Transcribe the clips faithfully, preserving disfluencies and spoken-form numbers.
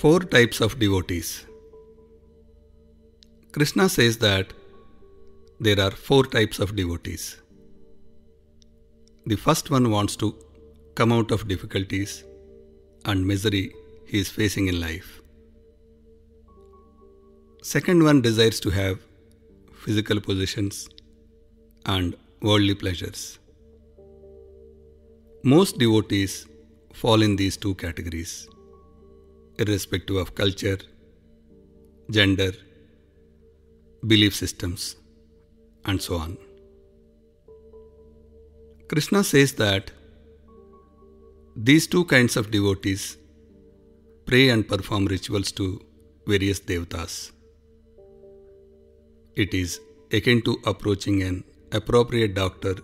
four types of devotees. Krishna says that there are four types of devotees. The first one wants to come out of difficulties and misery he is facing in life. Second one desires to have physical possessions and worldly pleasures. Most devotees fall in these two categories, irrespective of culture, gender, belief systems, and so on. Krishna says that these two kinds of devotees pray and perform rituals to various devatas. It is akin to approaching an appropriate doctor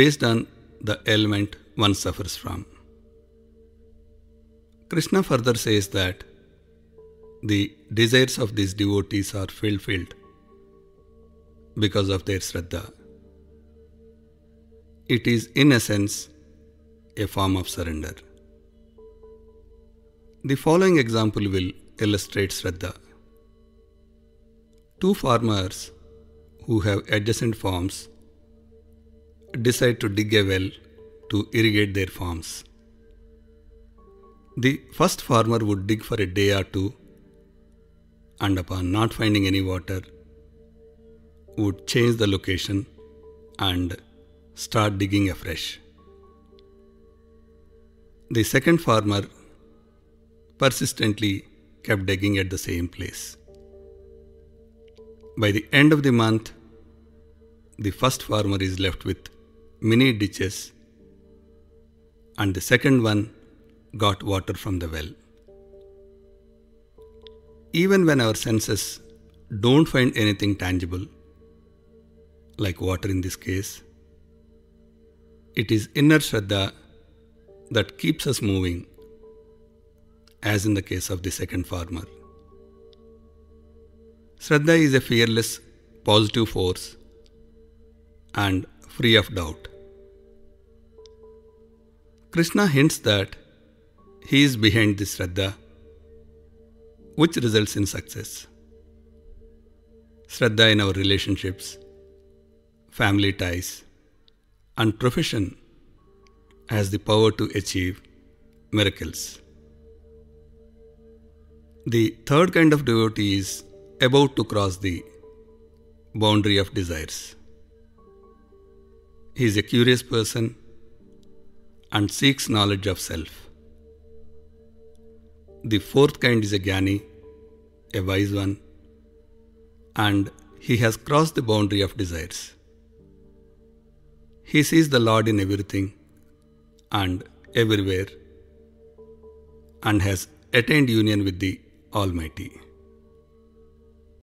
based on the ailment one suffers from. Krishna further says that the desires of these devotees are fulfilled because of their shraddha. It is in essence a form of surrender. The following example will illustrate shraddha. Two farmers who have adjacent farms decide to dig a well to irrigate their farms. The first farmer would dig for a day or two, and upon not finding any water, would change the location and start digging afresh. The second farmer persistently kept digging at the same place. By the end of the month, the first farmer is left with many ditches, and the second one got water from the well. Even when our senses don't find anything tangible, like water in this case, it is inner shraddha that keeps us moving, as in the case of the second farmer. Shraddha is a fearless, positive force and free of doubt. Krishna hints that he is behind this shraddha, which results in success. Shraddha in our relationships, family ties, and profession has the power to achieve miracles. The third kind of devotee is about to cross the boundary of desires. He is a curious person and seeks knowledge of self. The fourth kind is a gyani, a wise one, and he has crossed the boundary of desires. He sees the Lord in everything and everywhere and has attained union with the Almighty.